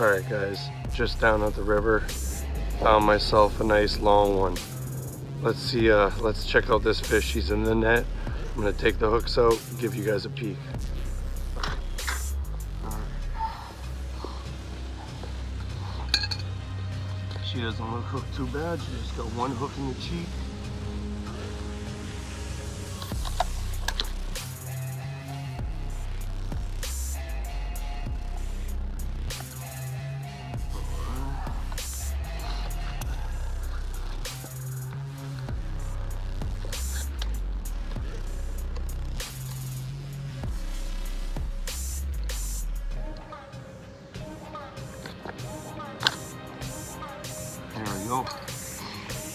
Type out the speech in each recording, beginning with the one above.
Alright guys, just down at the river, found myself a nice long one. Let's see, let's check out this fish. She's in the net. I'm gonna take the hooks out and give you guys a peek. She doesn't look hooked too bad. She just got one hook in the cheek.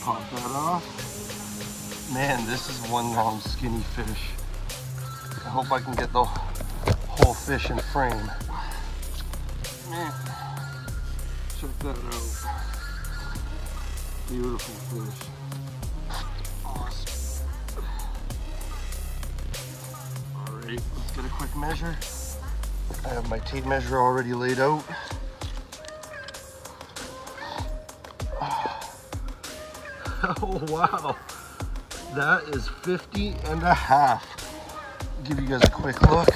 Pop that off. Man, this is one long skinny fish. I hope I can get the whole fish in frame. Man, check that out. Beautiful fish. Awesome. Alright, let's get a quick measure. I have my tape measure already laid out. Oh wow, that is 50.5. Give you guys a quick look.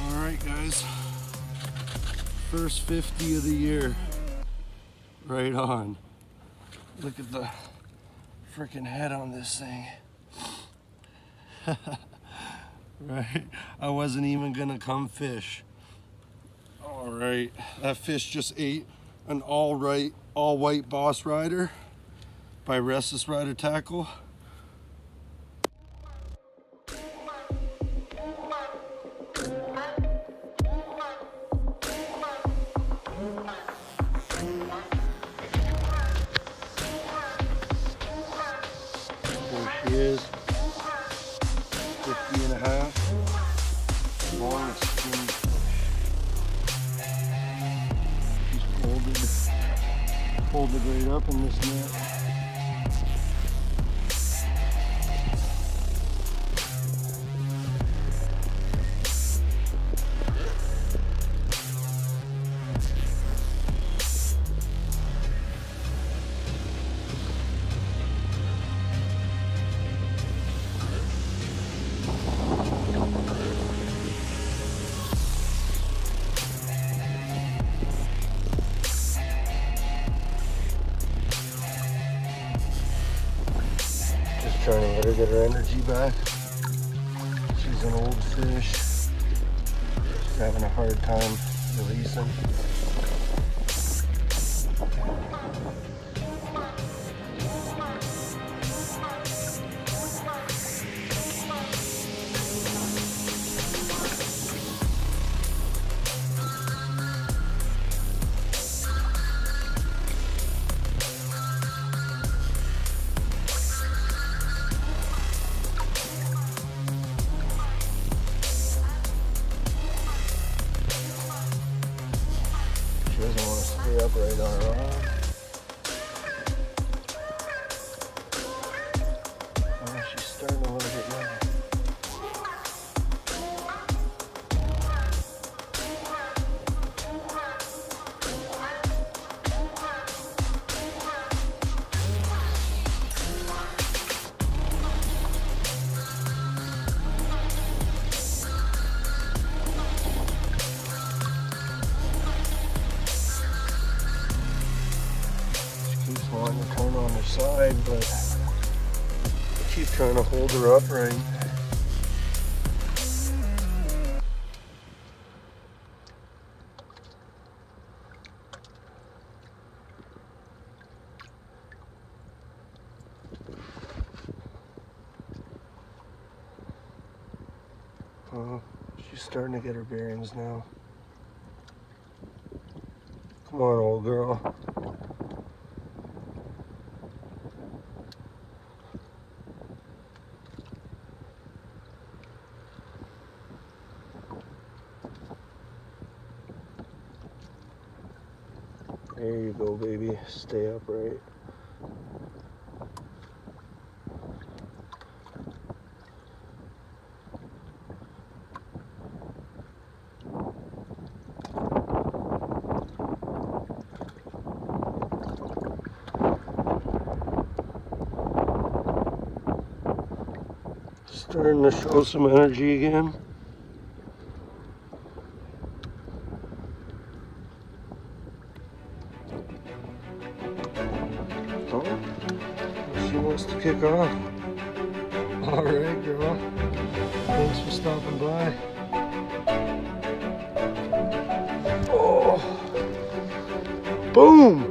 All right guys, first 50 of the year, right on. Look at the freaking head on this thing. Right, I wasn't even gonna come fish. All right, that fish just ate an all white Boss Rider by Restless Rider Tackle. Is 50.5 long skinny fish. Just folded right up in this net. Trying to let her get her energy back. She's an old fish. She's having a hard time releasing. Upright on her arm. Oh, she's starting a little bit now. Wanting to turn on her side, but I keep trying to hold her upright. Oh, she's starting to get her bearings now. Come on, old girl. There you go, baby. Stay upright. Starting to show some energy again. Oh, she wants to kick off. All right, girl. Thanks for stopping by. Oh, boom!